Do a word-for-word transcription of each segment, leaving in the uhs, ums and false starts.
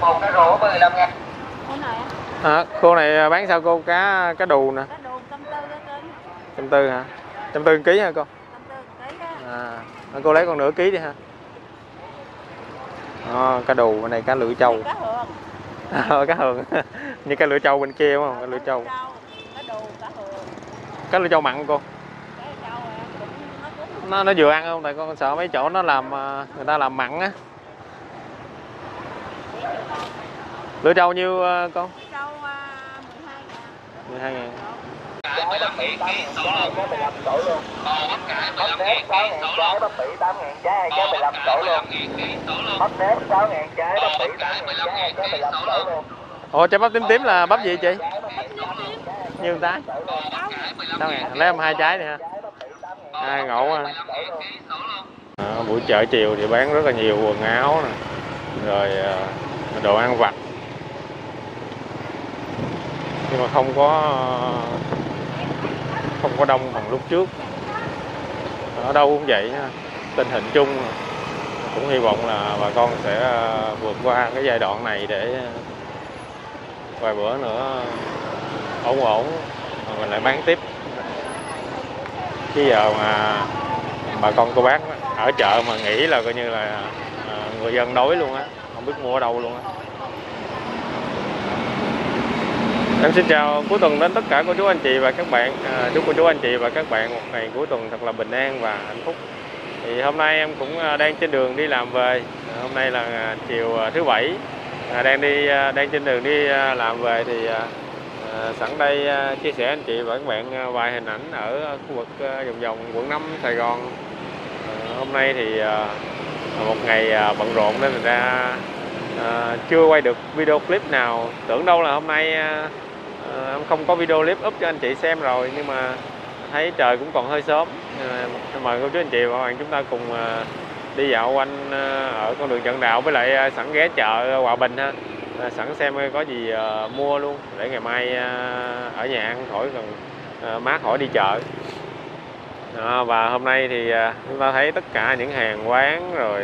một cái rổ mười lăm ngàn. À, cô này bán sao cô? Cá cá đù nè. Cá đù một trăm bốn mươi hả? một trăm bốn mươi ký hả cô? À, cô lấy còn nửa ký đi ha. À, cá đù bên này cá lưỡi trâu. Cá hường. À, cá hường. Như cá lưỡi trâu bên kia đúng không? Cá lưỡi trâu. Cá đù, cá hường. Cá lưỡi trâu mặn không cô? Nó nó vừa ăn không? Tại con sợ mấy chỗ nó làm người ta làm mặn á. Lưỡi trâu nhiêu con? mười hai ngàn. Ủa trái bắp tím tím là bắp gì chị? Nhiêu trái? sáu ngàn. Lấy em hai trái này ha. Hai ngộ ha. À, buổi chợ chiều thì bán rất là nhiều quần áo nè, rồi đồ ăn vặt. Nhưng mà không có không có đông bằng lúc trước. Ở đâu cũng vậy, tình hình chung cũng hy vọng là bà con sẽ vượt qua cái giai đoạn này để vài bữa nữa ổn ổn mình lại bán tiếp. Chứ giờ mà bà con cô bác ở chợ mà nghĩ là coi như là người dân đói luôn á, không biết mua ở đâu luôn á. Em xin chào cuối tuần đến tất cả cô chú anh chị và các bạn. À, chúc cô chú anh chị và các bạn một ngày cuối tuần thật là bình an và hạnh phúc. Thì hôm nay em cũng đang trên đường đi làm về. À, hôm nay là chiều thứ bảy, à, đang đi đang trên đường đi làm về thì à, sẵn đây chia sẻ anh chị và các bạn vài hình ảnh ở khu vực vòng vòng quận năm Sài Gòn. À, hôm nay thì à, một ngày bận rộn nên mình ra à, chưa quay được video clip nào. Tưởng đâu là hôm nay à, em không có video clip up cho anh chị xem rồi, nhưng mà thấy trời cũng còn hơi sớm. Mời cô chú anh chị và các bạn chúng ta cùng đi dạo quanh ở con đường Trần Đạo, với lại sẵn ghé chợ Hòa Bình ha, sẵn xem có gì mua luôn để ngày mai ở nhà ăn khỏi cần mát khỏi đi chợ. À, và hôm nay thì chúng ta thấy tất cả những hàng quán rồi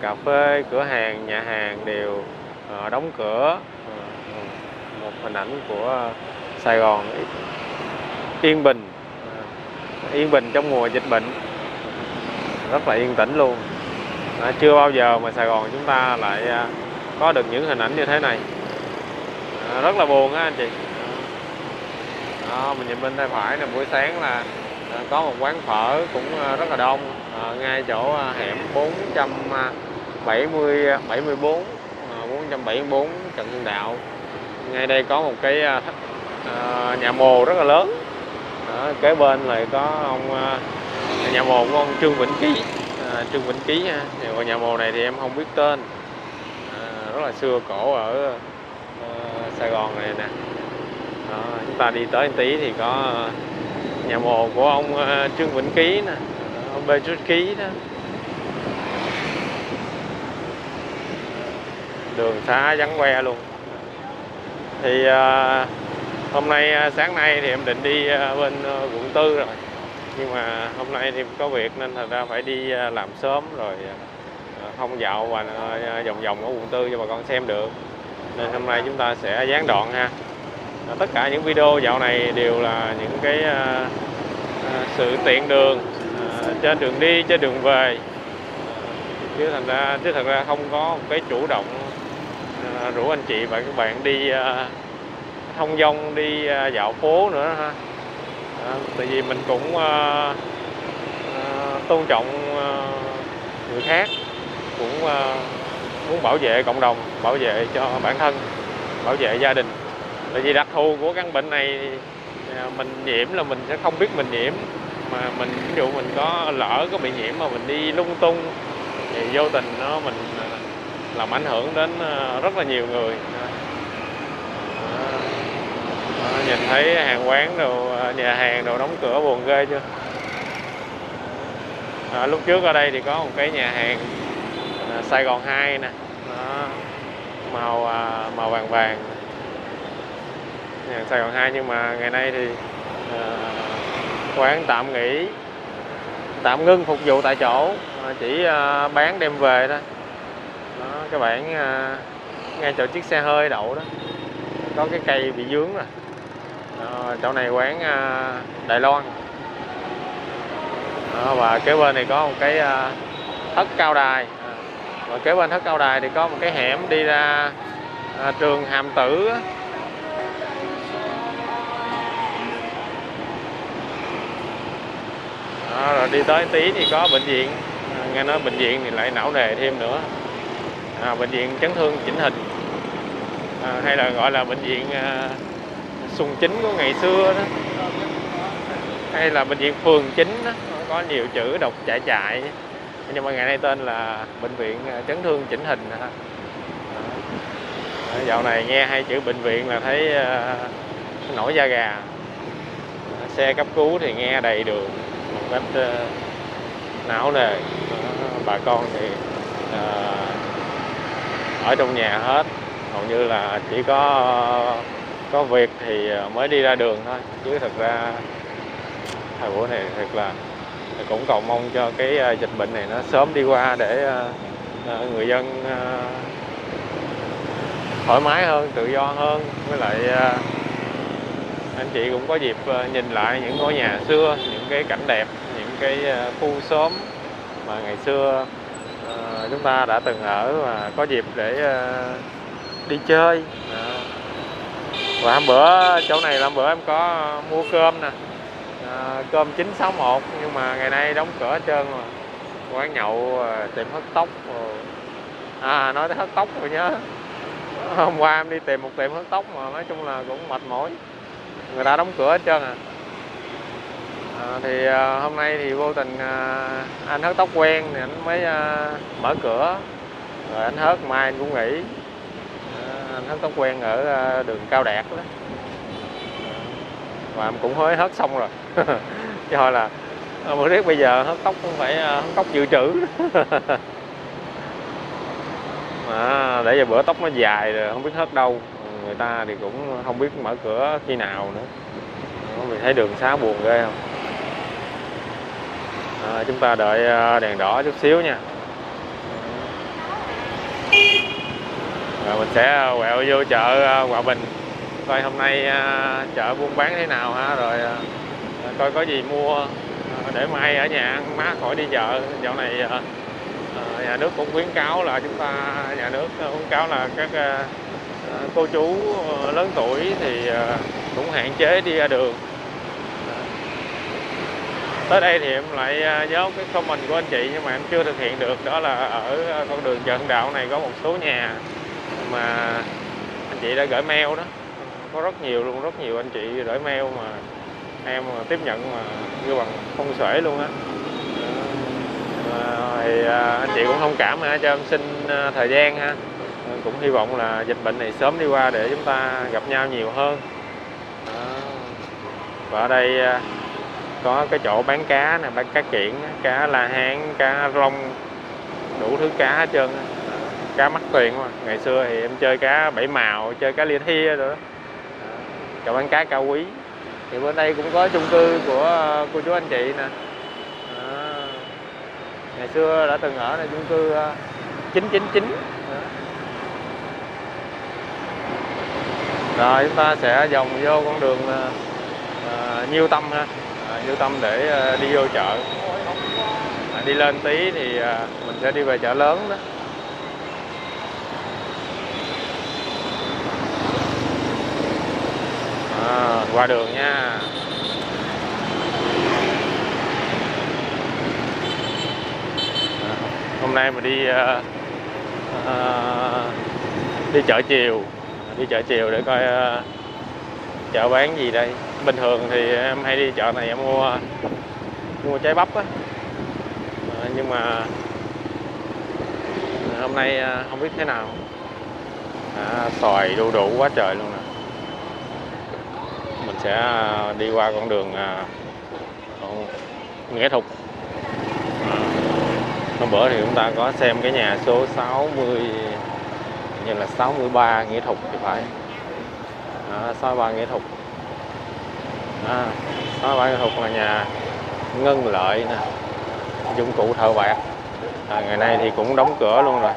cà phê, cửa hàng, nhà hàng đều đóng cửa. Một hình ảnh của Sài Gòn yên bình, yên bình trong mùa dịch bệnh, rất là yên tĩnh luôn. À, chưa bao giờ mà Sài Gòn chúng ta lại có được những hình ảnh như thế này. À, rất là buồn á anh chị. À, mình nhìn bên tay phải là buổi sáng là có một quán phở cũng rất là đông, à, ngay chỗ hẻm bốn trăm bảy mươi, bảy mươi bốn, bốn trăm bảy mươi bốn Trần Hưng Đạo. Ngay đây có một cái uh, nhà mồ rất là lớn. Đó, kế bên lại có ông uh, nhà mồ của ông Trương Vĩnh Ký, uh, Trương Vĩnh Ký ha. Còn nhà mồ này thì em không biết tên, uh, rất là xưa cổ ở uh, Sài Gòn này nè. Đó, chúng ta đi tới tí thì có uh, nhà mồ của ông uh, Trương Vĩnh Ký nè, ông Bê Trúc Ký đó. Đường xá vắng que luôn. Thì uh, hôm nay uh, sáng nay thì em định đi uh, bên uh, quận tư rồi, nhưng mà hôm nay thì có việc nên thành ra phải đi uh, làm sớm rồi, uh, không dạo và uh, vòng vòng ở quận tư cho bà con xem được, nên hôm nay chúng ta sẽ gián đoạn ha. Uh, tất cả những video dạo này đều là những cái uh, uh, sự tiện đường, uh, trên đường đi trên đường về, uh, chứ thành ra chứ thật ra không có một cái chủ động rủ anh chị và các bạn đi uh, thông dong, đi uh, dạo phố nữa ha. À, tại vì mình cũng uh, uh, tôn trọng uh, người khác, cũng uh, muốn bảo vệ cộng đồng, bảo vệ cho bản thân, bảo vệ gia đình. Tại vì đặc thù của căn bệnh này, uh, mình nhiễm là mình sẽ không biết mình nhiễm, mà mình ví dụ mình có lỡ có bị nhiễm mà mình đi lung tung thì vô tình nó mình uh, làm ảnh hưởng đến rất là nhiều người. À, nhìn thấy hàng quán đồ, nhà hàng đồ đóng cửa buồn ghê chưa. À, lúc trước ở đây thì có một cái nhà hàng Sài Gòn hai nè, nó màu màu vàng vàng, nhà hàng Sài Gòn hai, nhưng mà ngày nay thì à, quán tạm nghỉ, tạm ngưng phục vụ tại chỗ, chỉ à, bán đem về thôi. Đó, cái bảng ngay chỗ chiếc xe hơi đậu đó có cái cây bị dướng rồi. Đó, chỗ này quán uh, Đài Loan. Đó, và kế bên này có một cái uh, thất cao đài, và kế bên thất cao đài thì có một cái hẻm đi ra uh, trường Hàm Tử. Đó, rồi đi tới tí thì có bệnh viện. Nghe nói bệnh viện thì lại não nề thêm nữa. À, bệnh viện chấn thương chỉnh hình, à, hay là gọi là bệnh viện à, Sùng Chính của ngày xưa đó, hay là bệnh viện Phường Chính đó, có nhiều chữ đọc chạy chạy, nhưng mà ngày nay tên là bệnh viện chấn thương chỉnh hình. À, dạo này nghe hai chữ bệnh viện là thấy à, nổi da gà. Xe cấp cứu thì nghe đầy đường một cách à, não nề. Bà con thì à, ở trong nhà hết, hầu như là chỉ có có việc thì mới đi ra đường thôi, chứ thật ra thời buổi này thật là cũng cầu mong cho cái dịch bệnh này nó sớm đi qua để người dân thoải mái hơn, tự do hơn. Với lại anh chị cũng có dịp nhìn lại những ngôi nhà xưa, những cái cảnh đẹp, những cái khu xóm mà ngày xưa chúng ta đã từng ở và có dịp để uh, đi chơi. Đó. Và hôm bữa chỗ này là hôm bữa em có mua cơm nè, uh, cơm chín sáu một, nhưng mà ngày nay đóng cửa hết trơn rồi. Quán nhậu, uh, tiệm hớt tóc rồi. À, nói tới hớt tóc rồi nhớ, hôm qua em đi tìm một tiệm hớt tóc mà nói chung là cũng mệt mỏi, người ta đóng cửa hết trơn à. À, thì uh, hôm nay thì vô tình uh, anh hớt tóc quen thì anh mới uh, mở cửa, rồi anh hớt mai anh cũng nghỉ. Uh, anh hớt tóc quen ở uh, đường Cao Đạt đó, và em cũng mới hớt xong rồi. Chứ hồi là mà riết bây giờ hớt tóc cũng phải uh, hớt tóc dự trữ. Mà để giờ bữa tóc nó dài rồi không biết hớt đâu, người ta thì cũng không biết mở cửa khi nào nữa. Mình thấy đường xá buồn ghê không. À, chúng ta đợi đèn đỏ chút xíu nha, rồi mình sẽ quẹo vô chợ Hòa Bình coi hôm nay chợ buôn bán thế nào ha, rồi coi có gì mua để mai ở nhà ăn má khỏi đi chợ. Dạo này nhà nước cũng khuyến cáo là chúng ta, nhà nước khuyến cáo là các cô chú lớn tuổi thì cũng hạn chế đi ra đường. Tới đây thì em lại nhớ cái comment của anh chị nhưng mà em chưa thực hiện được, đó là ở con đường Chợ Hưng Đạo này có một số nhà mà anh chị đã gửi mail đó, có rất nhiều luôn, rất nhiều anh chị gửi mail mà em tiếp nhận mà như bằng không xuể luôn á. Thì anh chị cũng thông cảm ha, cho em xin thời gian ha, cũng hy vọng là dịch bệnh này sớm đi qua để chúng ta gặp nhau nhiều hơn. Và ở đây có cái chỗ bán cá nè, bán cá kiển, cá la hán, cá rong, đủ thứ cá hết trơn. Cá mắc tiền mà. Ngày xưa thì em chơi cá bảy màu, chơi cá lia thia rồi đó. Chỗ bán cá cao quý. Thì bên đây cũng có chung cư của cô chú anh chị nè. À, ngày xưa đã từng ở là chung cư chín chín chín. Rồi chúng ta sẽ vòng vô con đường à, Nhiêu Tâm ha, à, Nhiêu Tâm để à, đi vô chợ. À, đi lên tí thì à, mình sẽ đi về chợ lớn đó. À, qua đường nha. À, hôm nay mình đi à, à, đi chợ chiều. Đi chợ chiều để coi uh, chợ bán gì đây. Bình thường thì em hay đi chợ này em mua mua trái bắp á, à, nhưng mà hôm nay uh, không biết thế nào. À, xoài đu đủ quá trời luôn nè. Mình sẽ uh, đi qua con đường uh, Nghĩa Thục. À, hôm bữa thì chúng ta có xem cái nhà số sáu mươi, như là sáu mươi ba Nghĩa Thục thì phải. À, sáu mươi ba Nghĩa Thục. À, sáu mươi ba Nghĩa Thục là nhà Ngân Lợi nè, dụng cụ thợ bạc. À, ngày nay thì cũng đóng cửa luôn rồi.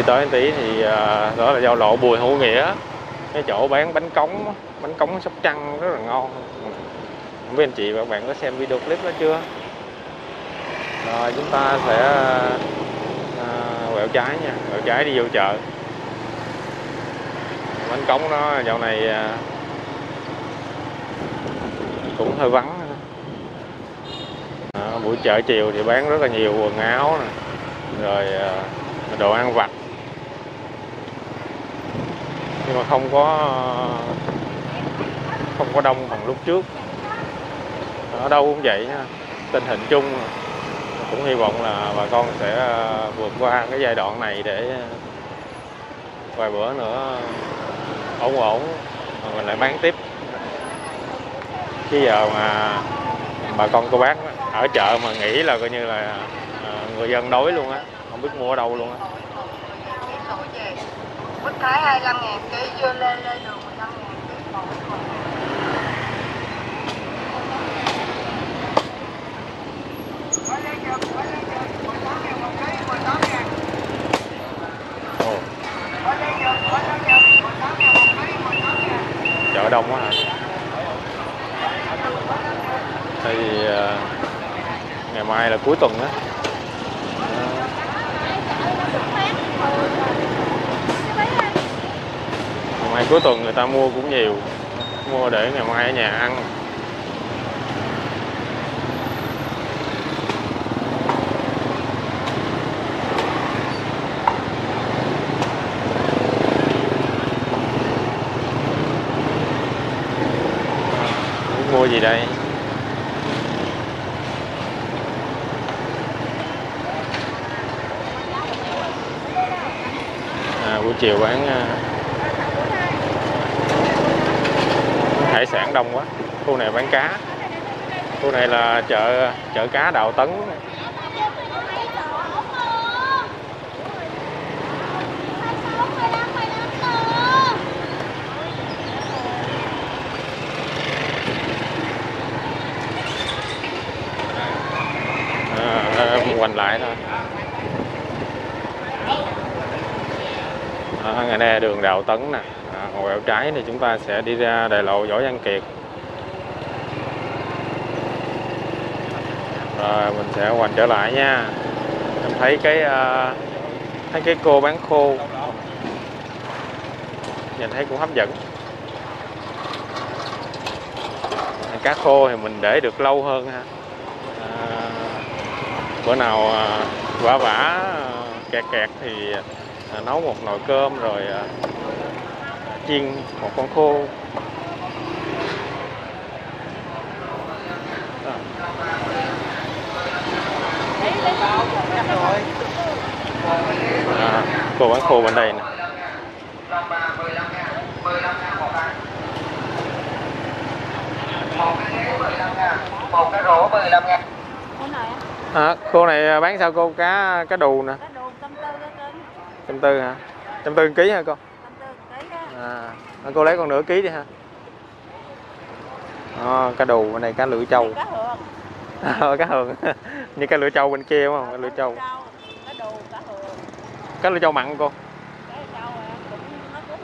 đi tới tí thì à, đó là giao lộ Bùi Hữu Nghĩa, cái chỗ bán bánh cống bánh cống Sóc Trăng rất là ngon. Không biết anh chị và các bạn có xem video clip đó chưa. Rồi chúng ta sẽ à, quẹo trái nha, quẹo trái đi vô chợ. Bánh cống nó dạo này à, cũng hơi vắng. À, buổi chợ chiều thì bán rất là nhiều quần áo này, rồi à, đồ ăn vặt, nhưng mà không có không có đông bằng lúc trước. Ở đâu cũng vậy ha. Tình hình chung cũng hy vọng là bà con sẽ vượt qua cái giai đoạn này để vài bữa nữa ổn ổn mình lại bán tiếp. Chứ giờ mà bà con cô bác ở chợ mà nghĩ là coi như là người dân đói luôn á, không biết mua ở đâu luôn á. Bích Thái hai mươi lăm ngàn ký, dưa lê lê đường mười lăm ngàn ký. Chợ đông quá hả? Thì ngày mai là cuối tuần á. Ngày mai cuối tuần người ta mua cũng nhiều, mua để ngày mai ở nhà ăn. Mua gì đây? À, buổi chiều bán hải sản đông quá. Khu này bán cá. Khu này là chợ chợ cá Đào Tấn. Quanh lại thôi. Đó, ngày nay đường Đào Tấn nè, à, quẹo trái thì chúng ta sẽ đi ra đại lộ Võ Văn Kiệt. Rồi mình sẽ quành trở lại nha. Em thấy cái uh, thấy cái cô bán khô nhìn thấy cũng hấp dẫn. Cá khô thì mình để được lâu hơn ha. Bữa nào vả vả kẹt kẹt thì nấu một nồi cơm rồi chiên một con khô. À, cô bán khô bên đây nè. Một cái rổ mười lăm ngàn. À, cô này bán sao cô? Cá cá đù nè. Cá đù trăm tư hả? trăm tư ký hả cô? trăm tư ký đó. À, cô lấy con nửa ký đi ha. À, cá đù bên này cá lưỡi trâu. Cá hường. À, cá hường. Như cá lưỡi trâu bên kia đúng không? Cá lưỡi trâu. Cá đù, cá hường. Cá lưỡi trâu mặn cô. Cá lưỡi trâu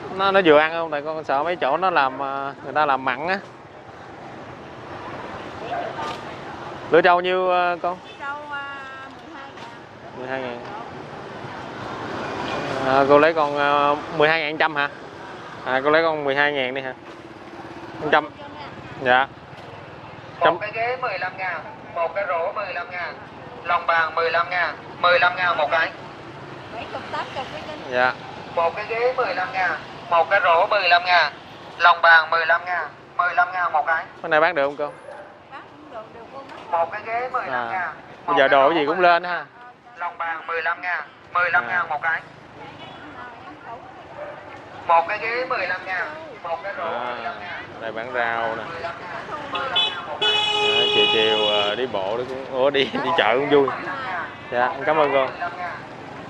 cũng nó nó vừa ăn không? Tại con sợ mấy chỗ nó làm người ta làm mặn á. Lưỡi trâu nhiêu con? mười hai ngàn. À, cô lấy con uh, mười hai ngàn một trăm hả? À, cô lấy con mười hai ngàn đi hả? một trăm. Dạ. một cái ghế mười lăm ngàn, một cái rổ mười lăm ngàn, lòng bàn mười lăm ngàn, mười lăm ngàn một cái. Dạ. một cái ghế mười lăm ngàn, một cái rổ mười lăm ngàn, lòng bàn mười lăm ngàn, mười lăm ngàn một cái. Cái này bán được không cô? Bán cũng được, được luôn đó. một cái ghế mười lăm ngàn. Bây giờ đồ gì cũng lên ha. Lòng bàn mười lăm ngàn, mười lăm ngàn một cái. Một cái ghế mười lăm ngàn, một cái rổ mười lăm ngàn. Đây bán rau nè. À, chiều chiều đi bộ đó cũng ủa đi đi chợ cũng vui. Dạ, cảm ơn cô.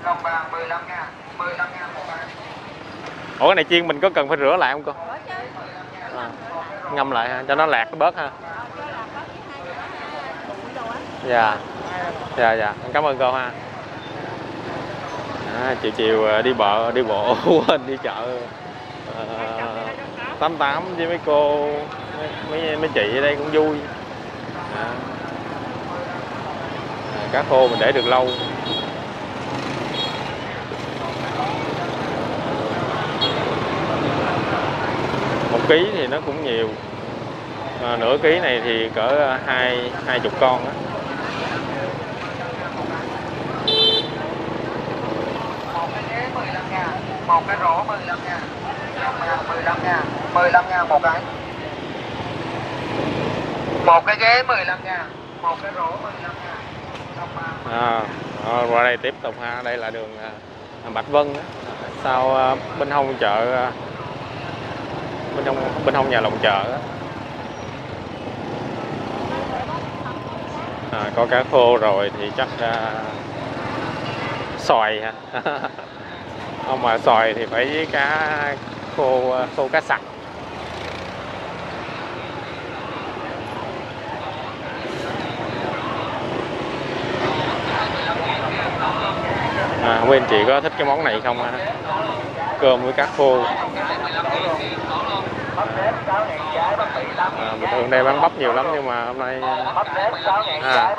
Lòng bàn mười lăm ngàn, mười lăm ngàn một cái. Ủa cái này chiên mình có cần phải rửa lại không cô? À, ngâm lại ha, cho nó lạc bớt ha. Dạ. Dạ dạ, cảm ơn cô ha. à, chiều chiều đi bờ đi bộ quên đi chợ tám à, tám với mấy cô mấy mấy chị ở đây cũng vui à. Cá khô mình để được lâu. Một ký thì nó cũng nhiều à, nửa ký này thì cỡ hai hai chục con á. Một cái rổ mười lăm ngàn, mười lăm ngàn, mười lăm ngàn một cái. Một cái ghế mười lăm ngàn, một cái rổ mười lăm ngàn. À, qua đây tiếp tục ha, đây là đường Bạch Vân đó. Sau bên hông chợ, bên hông bên hông nhà lòng chợ đó. À, có cá khô rồi thì chắc uh, xoài ha. Không mà xoài thì phải với cá khô, khô cá sặc. À, không biết anh chị có thích cái món này không ha? Cơm với cá khô à, bình thường đây bán bắp nhiều lắm nhưng mà hôm nay à,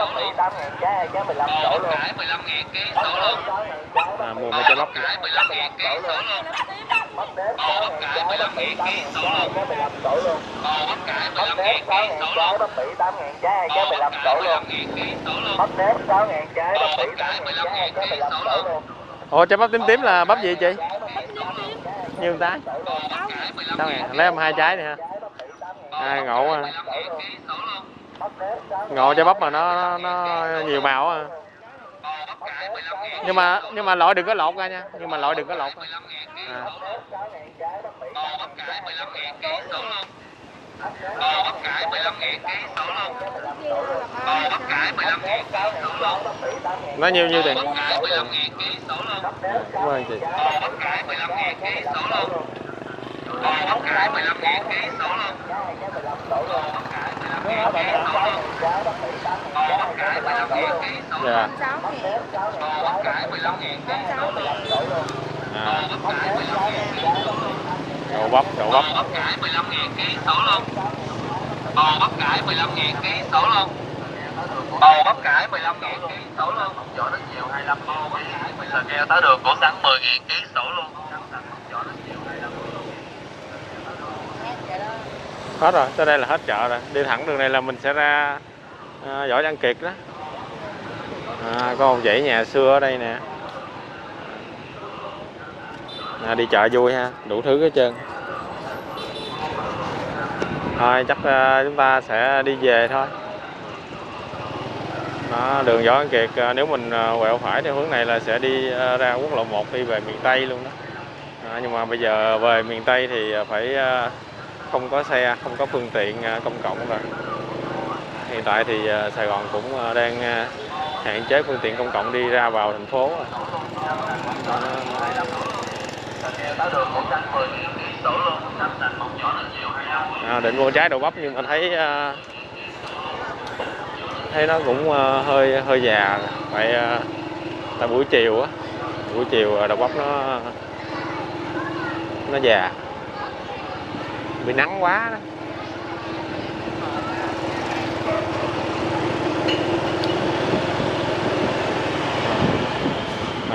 à, mua mấy cái bắp này. Ủa trái bắp tím tím là bắp gì chị? Nhiều trái sao ngàn lấy em hai trái này ha, hai ngộ ha. Ngộ trái bắp mà nó nó nhiều màu ha. nhưng mà nhưng mà loại đừng có lột ra nha, nhưng mà loại đừng có lột à. Nó nhiêu nhiêu tiền? Dạ. À. Đậu bắp, đậu bắp. Bắp cải mười lăm ngàn ký sổ luôn. Bò bắp cải mười lăm ngàn ký sổ luôn. Bò bắp cải mười lăm ngàn ký sổ luôn. Giỏ rất nhiều hai mươi lăm bò bắp cải mười lăm. Keo tá đường của sẵn mười ngàn ký sổ luôn. Hết rồi, tới đây là hết chợ rồi. Đi thẳng đường này là mình sẽ ra à, Võ Văn Kiệt đó. À, có một dãy nhà xưa ở đây nè. À, đi chợ vui ha, đủ thứ hết trơn. Thôi chắc uh, chúng ta sẽ đi về thôi. Đó, đường Võ Văn Kiệt uh, nếu mình uh, quẹo phải theo hướng này là sẽ đi uh, ra quốc lộ một đi về miền Tây luôn đó. À, nhưng mà bây giờ về miền Tây thì phải uh, không có xe, không có phương tiện uh, công cộng rồi. Hiện tại thì uh, Sài Gòn cũng uh, đang uh, hạn chế phương tiện công cộng đi ra vào thành phố rồi. Đó, à, định mua trái đậu bắp nhưng mà thấy uh, thấy nó cũng uh, hơi hơi già, vậy uh, là buổi chiều á, buổi chiều đậu bắp nó nó già, bị nắng quá đó.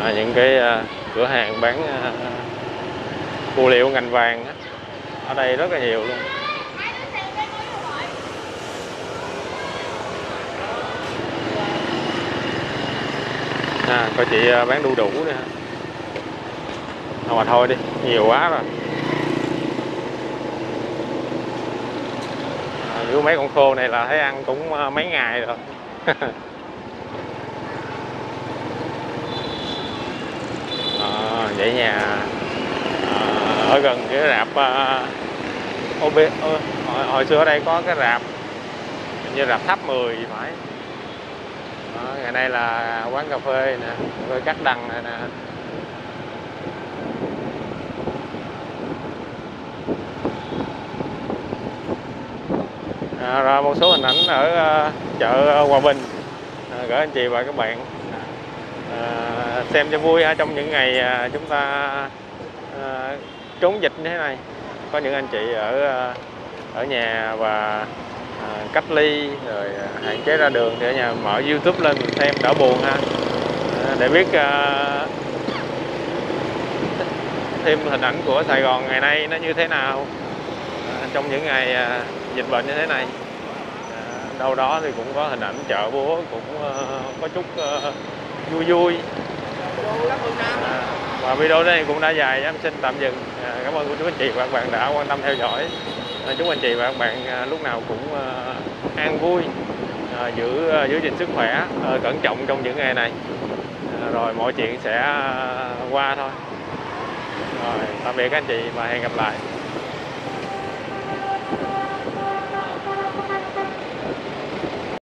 À, những cái uh, cửa hàng bán uh, phụ liệu ngành vàng ở đây rất là nhiều luôn. À, có chị bán đu đủ nè. Không mà thôi đi, nhiều quá rồi. À, nếu mấy con khô này là thấy ăn cũng mấy ngày rồi. À, vậy nhà ở gần cái rạp uh, ô bê, uh, hồi, hồi xưa ở đây có cái rạp như rạp Tháp mười gì phải. Đó, ngày nay là quán cà phê nè, rồi cắt đằng này nè. À, rồi một số hình ảnh ở uh, chợ Hòa Bình à, gửi anh chị và các bạn. à, xem cho vui ha, trong những ngày à, chúng ta à, trốn dịch như thế này. Có những anh chị ở ở nhà và à, cách ly rồi hạn chế ra đường thì ở nhà mở YouTube lên mình xem đỡ buồn ha, à, để biết à, thêm hình ảnh của Sài Gòn ngày nay nó như thế nào à, trong những ngày à, dịch bệnh như thế này. Đâu đó thì cũng có hình ảnh chợ búa, cũng uh, có chút uh, vui vui. À, và video này cũng đã dài, em xin tạm dừng. À, cảm ơn quý anh chị và các bạn đã quan tâm theo dõi. À, chúc anh chị và các bạn uh, lúc nào cũng uh, an vui, uh, giữ uh, giữ gìn sức khỏe, uh, cẩn trọng trong những ngày này. Uh, rồi mọi chuyện sẽ uh, qua thôi. Rồi, tạm biệt các anh chị và hẹn gặp lại.